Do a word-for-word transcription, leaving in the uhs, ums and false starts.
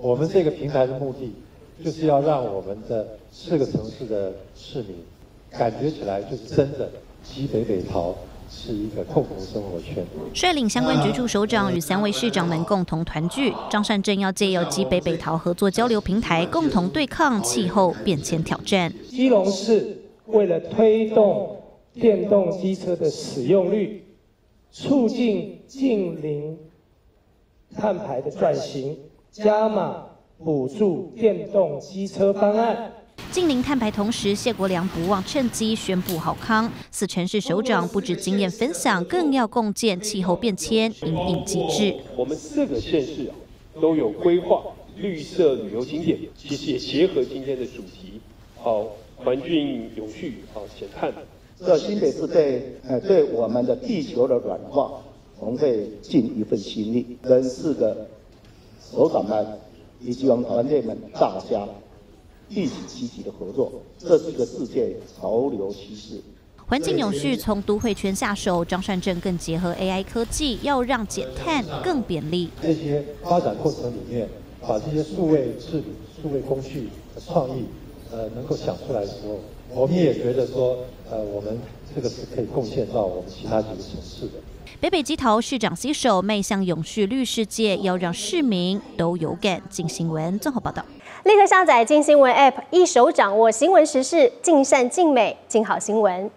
我们这个平台的目的，就是要让我们的四个城市的市民感觉起来，就是真的西北北桃是一个共同生活圈。率领相关局处首长与三位市长们共同团聚，张善政要借由基北北桃合作交流平台，共同对抗气候变迁挑战。基隆市为了推动电动机车的使用率，促进近零碳排的转型，加码补助电动机车方案。 近零碳排，同时谢国良不忘趁机宣布好康。四城市首长不止经验分享，更要共建气候变迁因应机制。我们四个县市啊，都有规划绿色旅游景点，其实也结合今天的主题，好、啊、环境永续，好、啊、减碳。这新北市对呃对我们的地球的软化，我们会尽一份心力。跟四个首长们以及我们团队们大家。 一起积极的合作，这是一个世界潮流趋势。环境永续从都会圈下手，张善政更结合 A I 科技，要让减碳更便利。这些发展过程里面，把这些数位治理、数位工具的创意，呃，能够想出来的时候，我们也觉得说，呃，我们这个是可以贡献到我们其他几个城市的。 北北基桃市长携手迈向永续绿世界，要让市民都有感。镜新闻综合报道，立刻下载镜新闻 App， 一手掌握新闻时事，尽善尽美，镜好新闻。